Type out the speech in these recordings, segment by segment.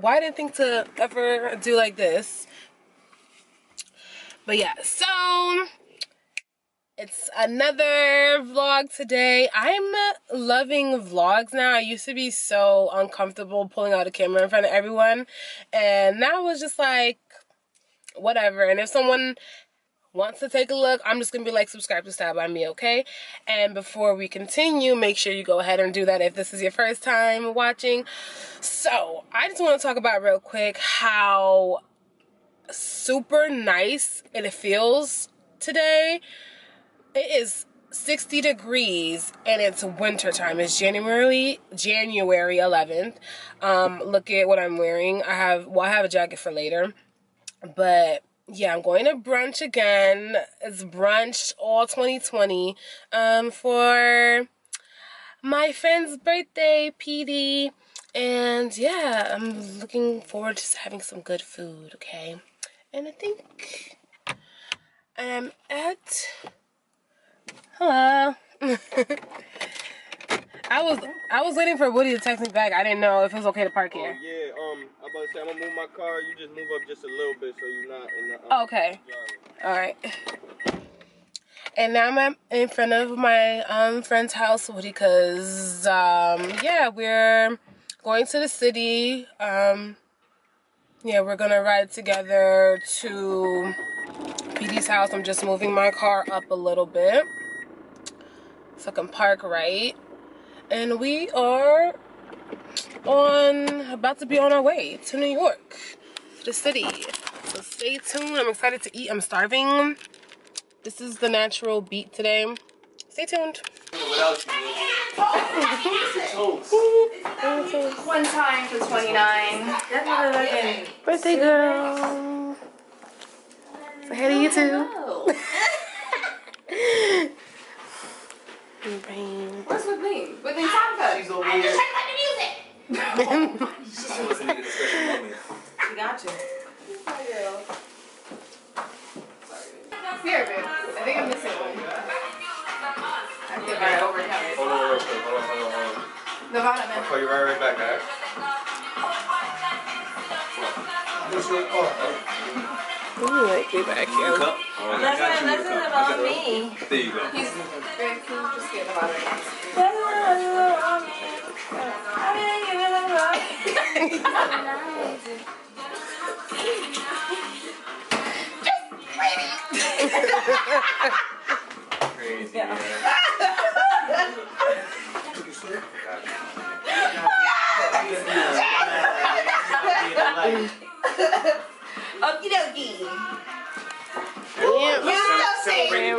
why I didn't think to ever do like this. But yeah, so it's another vlog today. I'm loving vlogs now. I used to be so uncomfortable pulling out a camera in front of everyone, and now it's just like whatever. And if someone wants to take a look, I'm just gonna be like, subscribe to Style By Me, okay? And before we continue, make sure you go ahead and do that if this is your first time watching. So I just want to talk about real quick how super nice it feels today. It is 60 degrees and it's winter time. It's January 11th. Look at what I'm wearing. I have a jacket for later. But yeah, I'm going to brunch again. It's brunch all 2020 for my friend's birthday, Peedi. And yeah, I'm looking forward to having some good food, okay? And I think I'm at... Hello. I was waiting for Woody to text me back. I didn't know if it was okay to park here. Oh, yeah, I'm about to say I'm gonna move my car. You just move up just a little bit so you're not in the okay. Yard. All right. And now I'm in front of my friend's house, Woody, cause yeah, we're going to the city. Yeah, we're gonna ride together to Peedi's house. I'm just moving my car up a little bit so I can park right, and we are about to be on our way to New York, to the city. So stay tuned. I'm excited to eat. I'm starving. This is the natural beat today. Stay tuned. One time for 29. Birthday girl. Hey to you too. Where's my brain? With the time code. She's over here. I'm just talking about the music. She's listening to the special moment. We got you. Sorry. Here, babe. I think I'm missing one. I think I overcounted. Hold on. Nevada, man. I'll call you right back, guys. Ooh, I get back here. That's not about me. There you go. He's very cool, just getting about it. Crazy. Yeah. Okie dokie.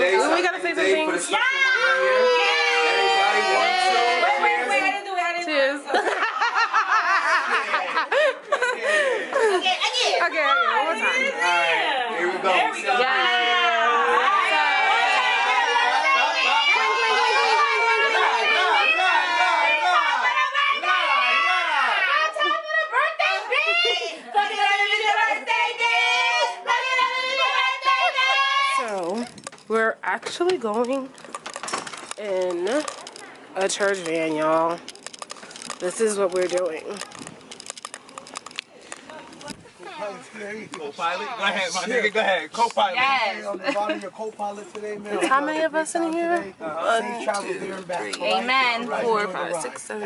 We gotta say something. Yeah. Wait, I didn't do it. Cheers. Okay, one more time. Alright, here we go. There we go. We're actually going in a church van, y'all. This is what we're doing. Co-pilot? Go ahead, my nigga, go ahead. Co-pilot. Yes. On the bottom of your co-pilot today, man. How many of us in here? Two, three. Amen. 4, 5, 6, 7.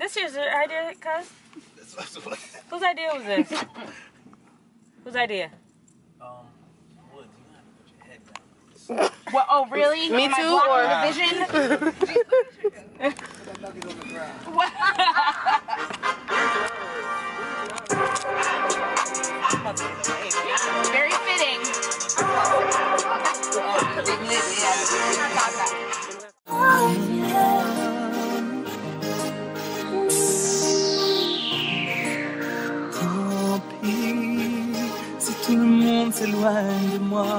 This is your idea, cuz? Whose idea was this? Whose idea? Well, oh really? Me too. Or vision? What? Very fitting. Oh, pis si tout le monde s'éloigne de moi.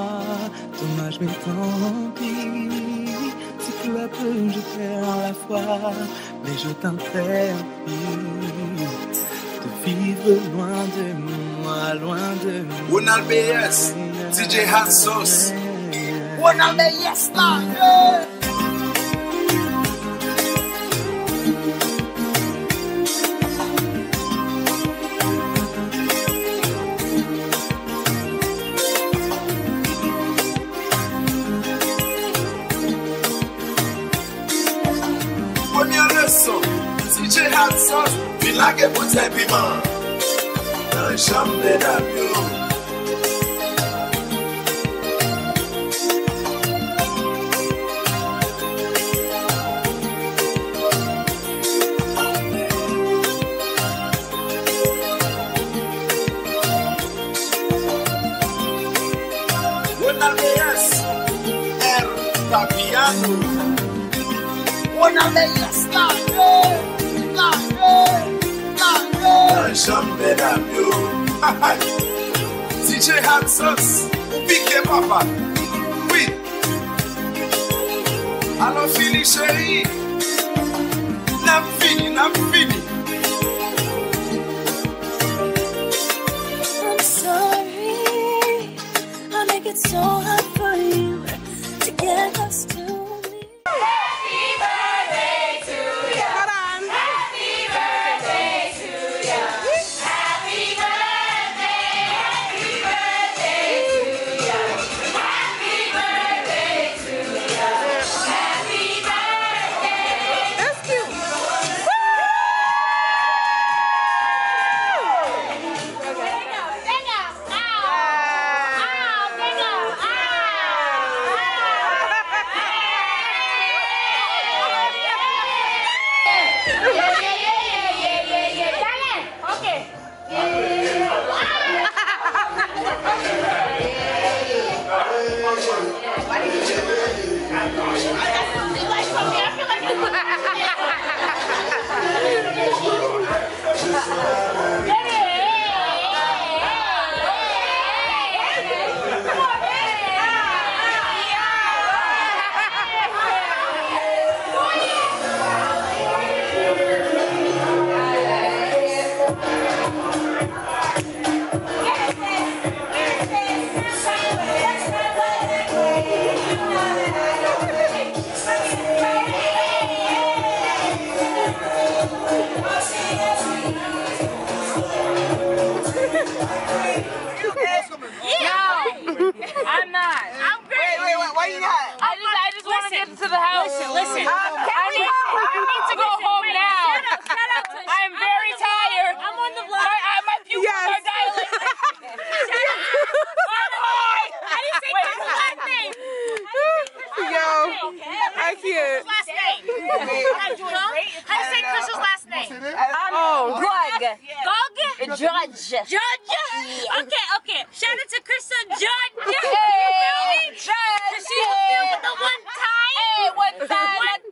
Dommage, mais tant pis. Si peu à peu je perds la foi, mais je t'interdis de vivre loin de moi, loin de moi. Ronald BS, DJ Hotsauce, Ronald BS, là. hot sauce, feel like a put a piment. Dans chambre d'avion. Ronald BS, R. Papiano. Ronald BS, la chambre d'avion. DJ Hotsauce, pique papa. Oui. Alors fini chérie. N'a fini. I'm sorry, I make it so hard for you to get us to me. Happy birthday to you. Happy birthday to you. Happy birthday. Happy birthday to you. Happy birthday to you. Happy birthday. That's cute. Bingo. Ow, bingo. Yeah. Dale. Okay. I'm not. I'm great. Wait, why you not? I just want to get to the house. Listen. I need to go home now. Shut up. I am very tired. I'm on the block. My pupils are dilating. Shut up. I didn't say this last name. Yo, I can't. Last name. How do you say Crystal's last name? Oh, Greg. Gog. Judge. Judge. Okay. Shout out to Crystal Judge. Hey, Judge. She was here with the one time.